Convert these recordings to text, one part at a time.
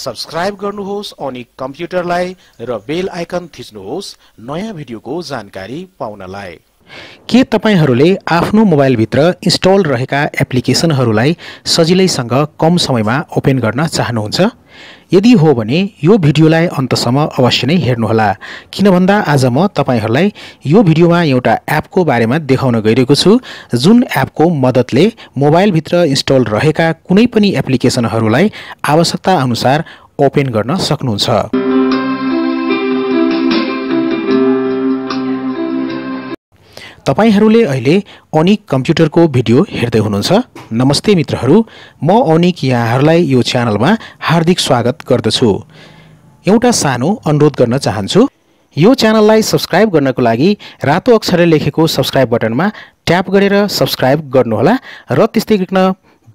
Subscribe गर्नुहोस् अनि कम्प्युटरलाई र बेल आइकन थिच्नुहोस् नयाँ भिडियोको जानकारी पाउनलाई। के तपाईहरुले आफ्नो मोबाइल भित्र इन्स्टल रहेका एप्लिकेसनहरुलाई सजिलैसँग कम समयमा ओपन गर्न चाहनुहुन्छ? यदि हो भने यो भिडियोलाई अन्तसम्म अवश्य नै हेर्नुहोला, किनभन्दा आज म तपाईहरुलाई यो भिडियोमा एउटा एपको बारेमा देखाउन गइरहेको छु, जुन एपको मद्दतले मोबाइल भित्र इन्स्टल रहेका कुनै पनि एप्लिकेसनहरुलाई आवश्यकता अनुसार ओपन गर्न सक्नुहुन्छ। तपाईहरुले अहिले ओनिक कम्प्युटरको भिडियो हेर्दै हुनुहुन्छ। नमस्ते मित्रहरू, म ओनिक यहाँहरुलाई यो च्यानलमा हार्दिक स्वागत गर्दछु। एउटा सानो अनुरोध गर्न चाहन्छु, यो च्यानललाई सब्स्क्राइब गर्नको लागि रातो अक्षरले लेखेको सब्स्क्राइब बटनमा ट्याप गरेर सब्स्क्राइब गर्नुहोला र त्यस्तै गरिकन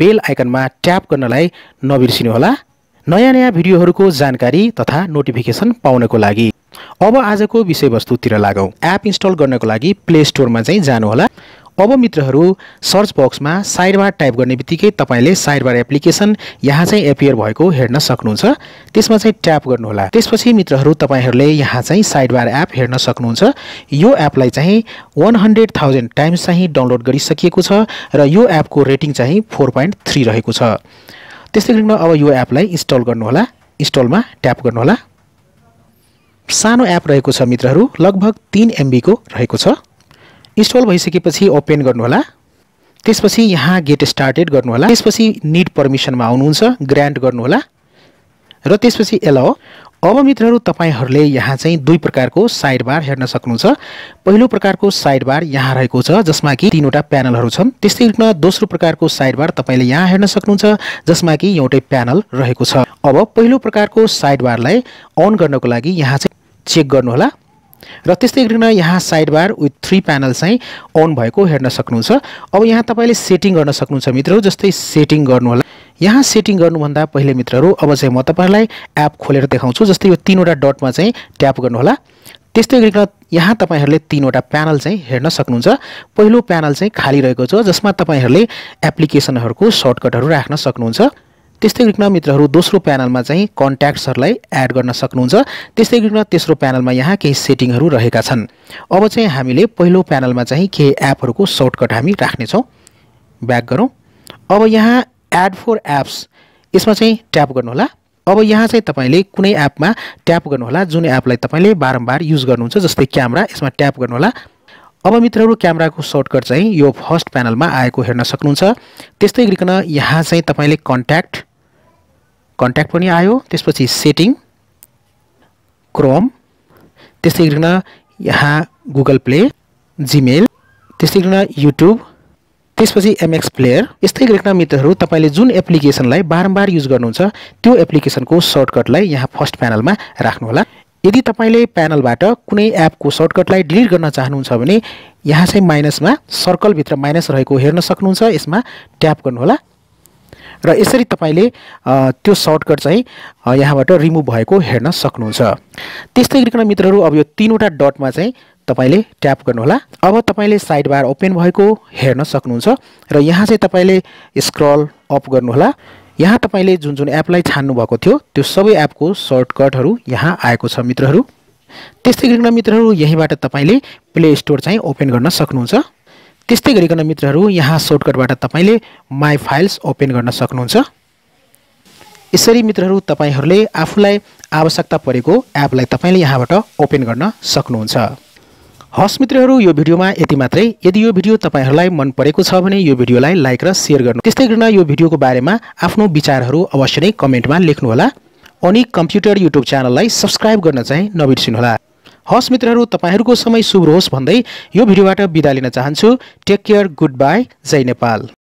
बेल आइकनमा ट्याप गर्नलाई नबिर्सिनुहोला, नयाँ भिडियोहरुको जानकारी तथा नोटिफिकेसन पाउनको लागि। अब आजको विषयवस्तुतिर लागौं। एप इन्स्टल गर्नको लागि प्ले स्टोरमा चाहिँ जानु होला। अब मित्रहरू, सर्च बक्समा साइडबार टाइप गर्नेबित्तिकै तपाईले साइडबार एप्लिकेसन यहाँ चाहिँ एपियर भएको हेर्न सक्नुहुन्छ। त्यसमा चाहिँ ट्याप गर्नु होला। त्यसपछि मित्रहरू, तपाईहरुले यहाँ चाहिँ साइडबार एप हेर्न सक्नुहुन्छ। यो एपलाई चाहिँ 100,000 टाइम्स चाहिँ डाउनलोड गरिसकिएको छ र यो एपको रेटिङ चाहिँ 4.3 रहेको छ। त्यसै गरी अब यो एपलाई इन्स्टल गर्नु होला। इन्स्टलमा ट्याप गर्नु होला। सानो एप रहेको छ मित्रहरू, लगभग 3 MB को रहेको छ। इन्स्टल भइसकेपछि ओपन गर्नुहोला। त्यसपछि यहाँ गेट स्टार्टेड गर्नुहोला। त्यसपछि नीड पर्मिसनमा आउनुहुन्छ, ग्रान्ट गर्नुहोला र त्यसपछि एलाउ। अब मित्रहरू, तपाईहरुले यहाँ चाहिँ दुई प्रकारको साइडबार हेर्न सक्नुहुन्छ। पहिलो प्रकारको साइडबार यहाँ रहेको छ, जसमा कि 3 वटा प्यानलहरु छन्। त्यस्तै गरी दोस्रो प्रकारको साइडबार तपाईले यहाँ हेर्न सक्नुहुन्छ, जसमा कि एउटै प्यानल रहेको छ। अब पहिलो प्रकारको साइडबारलाई अन गर्नको लागि यहाँ चाहिँ चेक गर्नुहोला र त्यस्तै गरी यहाँ साइडबार विथ 3 प्यानल चाहिँ अन भएको हेर्न सक्नुहुन्छ। अब यहाँ तपाईले सेटिङ गर्न सक्नुहुन्छ मित्रहरू, जस्तै सेटिङ गर्नुहोला। यहाँ सेटिङ गर्नुभन्दा पहिले मित्रहरू, अब चाहिँ म तपाईहरुलाई एप खोलेर देखाउँछु। जस्तै यो 3 वटा डटमा चाहिँ ट्याप गर्नुहोला। त्यस्तै गरी यहाँ तपाईहरुले 3 वटा प्यानल चाहिँ हेर्न सक्नुहुन्छ। पहिलो प्यानल चाहिँ खाली रहेको छ, जसमा तपाईहरुले एप्लिकेसनहरुको सर्टकटहरु राख्न सक्नुहुन्छ। त्यस्तै गरी मित्रहरू, दोस्रो प्यानलमा चाहिँ कन्ट्याक्ट्सहरुलाई एड गर्न सक्नुहुन्छ। त्यस्तै गरी तेस्रो प्यानलमा यहाँ केही सेटिङहरु रहेका छन्। अब चाहिँ हामीले पहिलो प्यानलमा चाहिँ केही एपहरुको सर्टकट हामी राख्ने छौं। ब्याक गरौँ। अब यहाँ एड फर एप्स, यसमा चाहिँ ट्याप गर्नुहोला। अब यहाँ चाहिँ तपाईले कुनै एपमा ट्याप गर्नुहोला जुन एपलाई तपाईले बारम्बार युज गर्नुहुन्छ, जस्तै क्यामेरा, यसमा ट्याप गर्नुहोला। अब मित्रहरू, क्यामेराको सर्टकट चाहिँ यो फर्स्ट प्यानलमा आएको हेर्न सक्नुहुन्छ। त्यस्तै गरिकन यहाँ चाहिँ तपाईले कन्ट्याक्ट पनि आयो। त्यसपछि सेटिङ, क्रोम, त्यस्तै गरिकन यहाँ गुगल प्ले, जीमेल, त्यस्तै गरिकन युट्युब, त्यसपछि MX प्लेयर। यस्तै गरी मित्रहरू, तपाईले जुन एप्लिकेसनलाई बारम्बार युज गर्नुहुन्छ त्यो एप्लिकेसनको सर्टकटलाई यहाँ फर्स्ट प्यानलमा राख्नु होला। यदि तपाईले प्यानलबाट कुनै एपको सर्टकटलाई डिलिट गर्न चाहनुहुन्छ भने यहाँ चाहिँ माइनसमा सर्कल भित्र माइनस रहेको हेर्न सक्नुहुन्छ, यसमा ट्याप गर्नु होला र यसरी तपाईले त्यो सर्टकट चाहिँ यहाँबाट रिमुभ भएको हेर्न सक्नुहुन्छ। त्यस्तै गरी मित्रहरू, अब यो 3 वटा डटमा चाहिँ तपाईले ट्याप गर्नुहोला। अब तपाईले साइडबार ओपन भएको हेर्न सक्नुहुन्छ र यहाँ चाहिँ तपाईले स्क्रल अप गर्नुहोला। यहाँ तपाईले जुन जुन एपलाई छान्नु भएको थियो त्यो सबै एपको सर्टकटहरु यहाँ आएको छ मित्रहरू। त्यस्तै गरिकन मित्रहरू, यहीबाट तपाईले प्ले स्टोर चाहिँ ओपन गर्न सक्नुहुन्छ। त्यस्तै गरिकन मित्रहरू, यहाँ सर्टकटबाट तपाईले माई फाइल्स ओपन गर्न सक्नुहुन्छ। यसरी मित्रहरू, तपाईहरुले आफुलाई आवश्यकता परेको एपलाई तपाईले यहाँबाट ओपन गर्न सक्नुहुन्छ। हस् मित्रहरू, यो भिडियोमा यति मात्रै। यदि यो भिडियो तपाईहरुलाई मन परेको छ भने यो भिडियोलाई लाइक र शेयर गर्नु। त्यस्तै गरी यो भिडियोको बारेमा आफ्नो विचारहरु अवश्य नै कमेन्टमा लेख्नु होला। ओनिक कम्प्युटर YouTube च्यानललाई सब्स्क्राइब गर्न चाहिँ नबिर्सिनु होला। हस् मित्रहरू, तपाईहरुको समय शुभ रहोस् भन्दै यो भिडियोबाट बिदा लिन चाहन्छु। टेक केयर, गुड बाय, जय नेपाल।